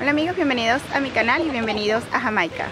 Hola amigos, bienvenidos a mi canal y bienvenidos a Jamaica.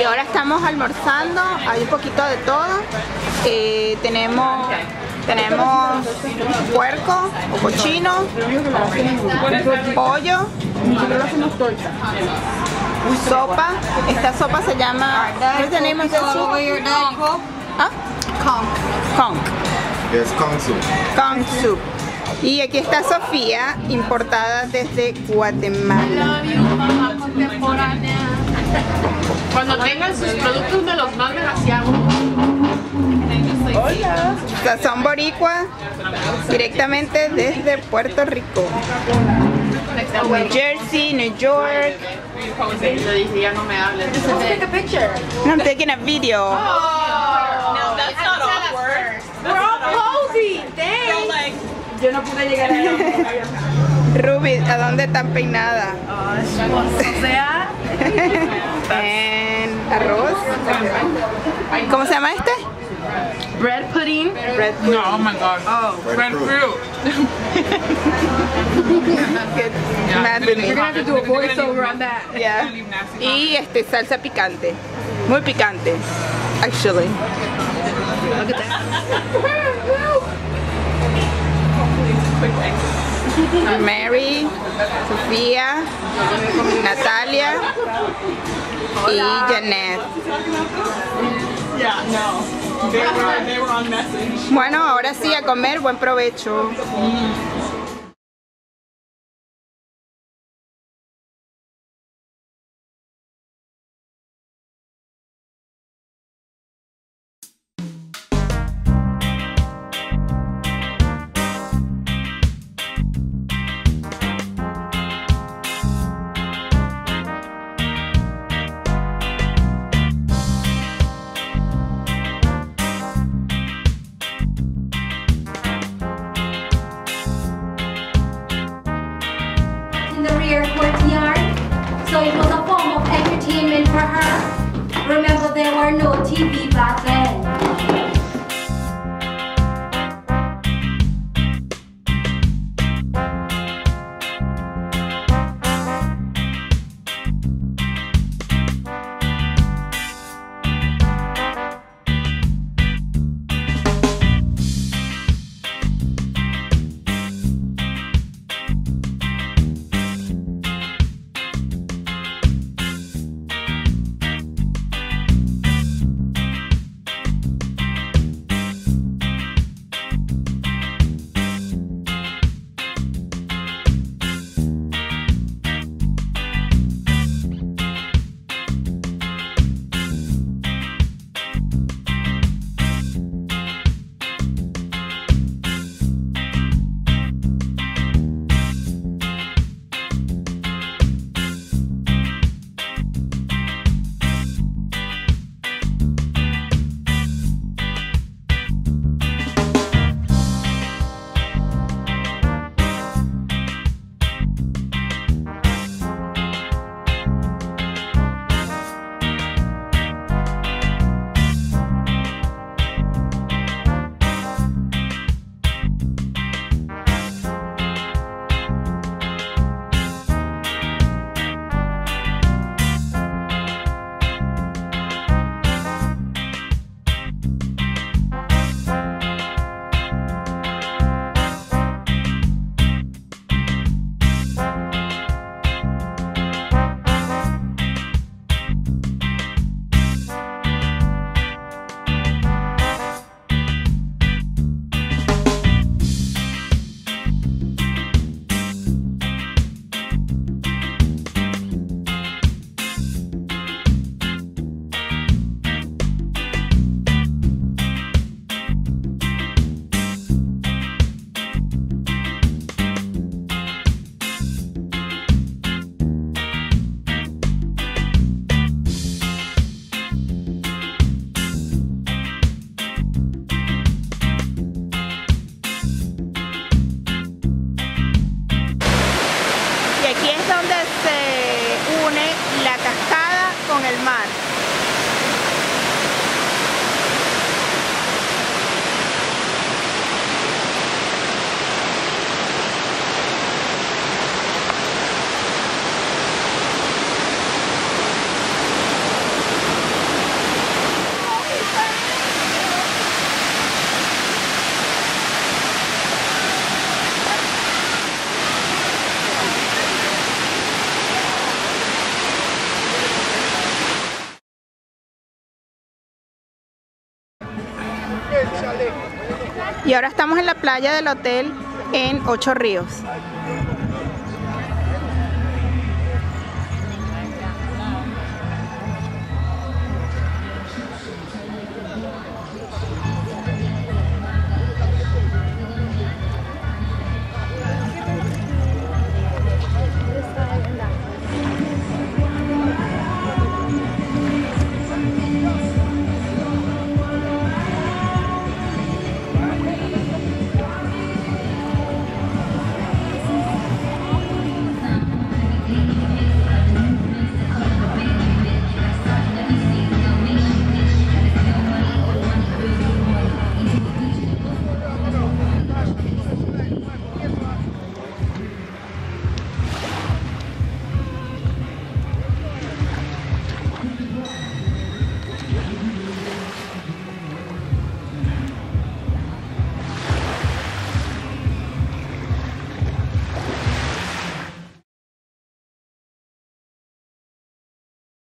Y ahora estamos almorzando, hay un poquito de todo. Tenemos puerco o cochino, pollo, sopa. Esta sopa se llama... ¿Qué tenemos? ¿Ah? Conch. Es conch soup. Conch soup. Y aquí está Sofía, importada desde Guatemala. Cuando tengan sus productos me los mandan hacia uno. Hola. Sazón boricua, directamente desde Puerto Rico. New Jersey, New York. Yo dije, ya no me hables. Take a picture. No, I'm taking a video. No, that's not awkward. We're all posing. Thanks. Yo no pude llegar a Ruby, ¿a dónde tan peinada? O sea, en arroz. ¿Cómo se llama este? Bread pudding. Bread pudding. No, oh my god. Oh, bread fruit. You're gonna have to do a voiceover on that. Yeah. Y salsa picante, muy picante. actually. Look at that. Mary, Sofía, Natalia y Janet. Bueno, ahora sí a comer, buen provecho. Remember, there were no TV back then. Y ahora estamos en la playa del hotel en Ocho Ríos.